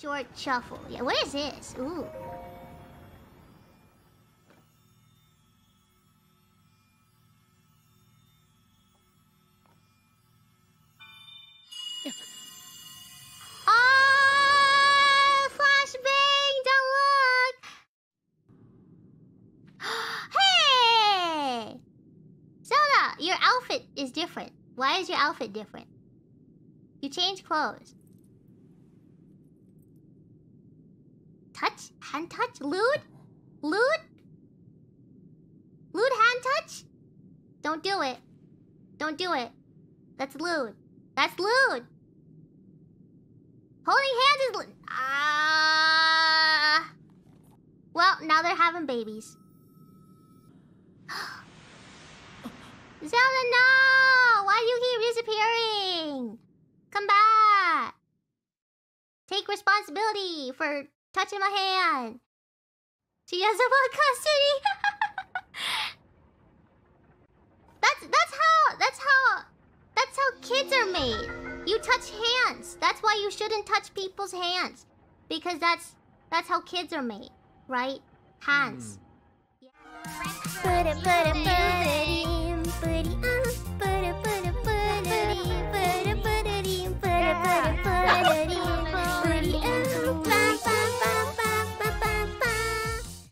short shuffle. Yeah, what is this? Ooh. Different. Why is your outfit different? You change clothes. Touch? Hand touch? Lewd? Lewd? Lewd hand touch? Don't do it. Don't do it. That's lewd. That's lewd. Holding hands is lewd. Ah. Well, now they're having babies. Zelda, no! Why do you keep disappearing? Come back! Take responsibility for touching my hand. She doesn't want custody. That's how kids are made. You touch hands. That's why you shouldn't touch people's hands, because that's how kids are made, right? Hands. Yeah. Put it,